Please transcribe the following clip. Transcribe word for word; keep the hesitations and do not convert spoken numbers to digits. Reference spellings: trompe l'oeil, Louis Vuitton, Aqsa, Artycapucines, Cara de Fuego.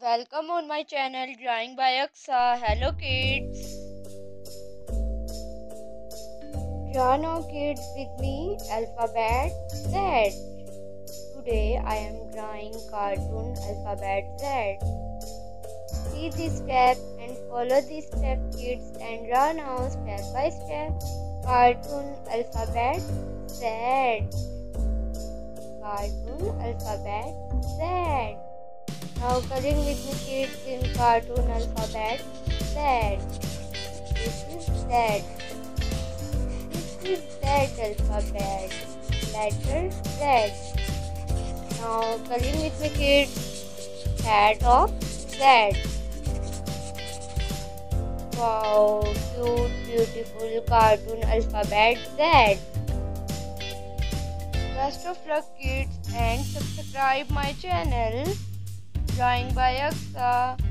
Welcome on my channel Drawing by Aqsa. Hello kids. Draw now kids with me alphabet Z. Today I am drawing cartoon alphabet Z. See this step and follow this step kids and draw now step by step cartoon alphabet Z. Cartoon alphabet Z. Now coloring with me kids in cartoon alphabet Z. This is Z. This is Z alphabet. Letter Z. Now coloring with me kids. Head of Z. Wow, cute, beautiful cartoon alphabet Z. Best of luck kids and subscribe my channel Drawing by Aqsa.